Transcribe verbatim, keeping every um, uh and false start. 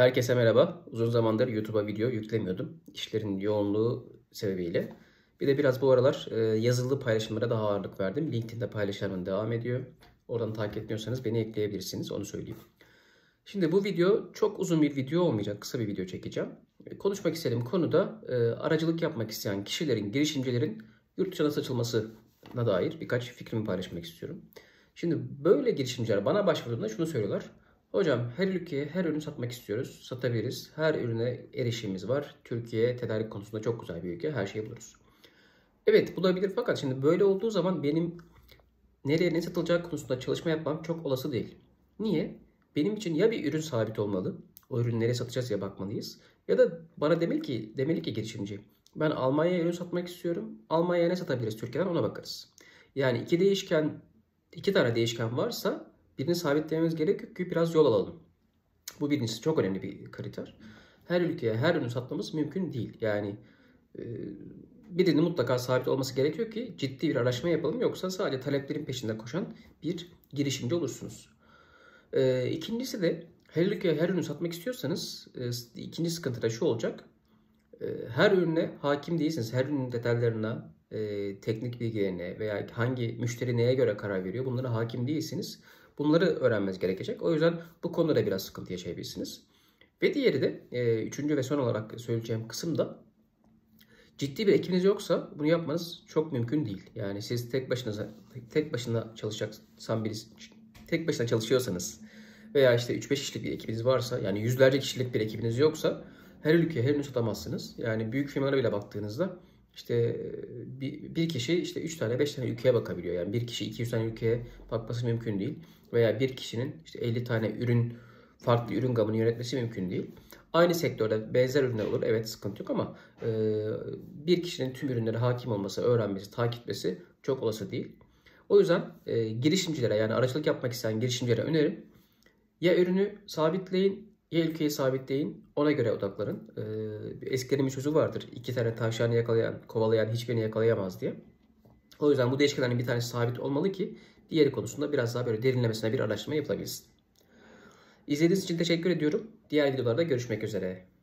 Herkese merhaba. Uzun zamandır YouTube'a video yüklemiyordum. İşlerin yoğunluğu sebebiyle. Bir de biraz bu aralar yazılı paylaşımlara daha ağırlık verdim. LinkedIn'de paylaşımlarım devam ediyor. Oradan takip etmiyorsanız beni ekleyebilirsiniz. Onu söyleyeyim. Şimdi bu video çok uzun bir video olmayacak. Kısa bir video çekeceğim. Konuşmak istediğim konu da aracılık yapmak isteyen kişilerin, girişimcilerin yurt dışına saçılmasına dair birkaç fikrimi paylaşmak istiyorum. Şimdi böyle girişimciler bana başvurduğunda şunu söylüyorlar. Hocam her ülkeye her ürünü satmak istiyoruz, satabiliriz. Her ürüne erişimimiz var. Türkiye tedarik konusunda çok güzel bir ülke, her şeyi buluruz. Evet, bulabilir, fakat şimdi böyle olduğu zaman benim nereye ne satılacağı konusunda çalışma yapmam çok olası değil. Niye? Benim için ya bir ürün sabit olmalı, o ürünü nereye satacağız ya bakmalıyız. Ya da bana demeli ki, demeli ki girişimci, ben Almanya'ya ürün satmak istiyorum, Almanya'ya ne satabiliriz Türkiye'den ona bakarız. Yani iki değişken, iki tane değişken varsa birini sabitlememiz gerekiyor ki biraz yol alalım. Bu birincisi, çok önemli bir kriter. Her ülkeye her ürünü satmamız mümkün değil. Yani e, birinin mutlaka sabit olması gerekiyor ki ciddi bir araştırma yapalım. Yoksa sadece taleplerin peşinde koşan bir girişimci olursunuz. E, ikincisi de her ülkeye her ürünü satmak istiyorsanız e, ikinci sıkıntı da şu olacak. E, her ürüne hakim değilsiniz. Her ürünün detaylarına, e, teknik bilgilerine veya hangi müşteri neye göre karar veriyor bunlara hakim değilsiniz. Bunları öğrenmeniz gerekecek. O yüzden bu konuda biraz sıkıntı yaşayabilirsiniz. Ve diğeri de e, üçüncü ve son olarak söyleyeceğim kısım da ciddi bir ekibiniz yoksa bunu yapmanız çok mümkün değil. Yani siz tek başınıza tek başına çalışacaksan birisi tek başına çalışıyorsanız veya işte üç beş kişilik bir ekibiniz varsa, yani yüzlerce kişilik bir ekibiniz yoksa her ülkeye her ürünü satamazsınız. Yani büyük firmalara bile baktığınızda İşte bir kişi işte üç tane beş tane ülkeye bakabiliyor. Yani bir kişi iki yüz tane ülkeye bakması mümkün değil. Veya bir kişinin işte elli tane ürün, farklı ürün gamını yönetmesi mümkün değil. Aynı sektörde benzer ürünler olur. Evet, sıkıntı yok, ama bir kişinin tüm ürünlere hakim olması, öğrenmesi, takip etmesi çok olası değil. O yüzden girişimcilere, yani aracılık yapmak isteyen girişimcilere önerim: ya ürünü sabitleyin, ya ülkeyi sabitleyin, ona göre odaklanın. Ee, eskilerin bir sözü vardır. İki tane tavşanı yakalayan, kovalayan hiçbirini yakalayamaz diye. O yüzden bu değişkenlerin bir tanesi sabit olmalı ki diğeri konusunda biraz daha böyle derinlemesine bir araştırma yapılabilsin. İzlediğiniz için teşekkür ediyorum. Diğer videolarda görüşmek üzere.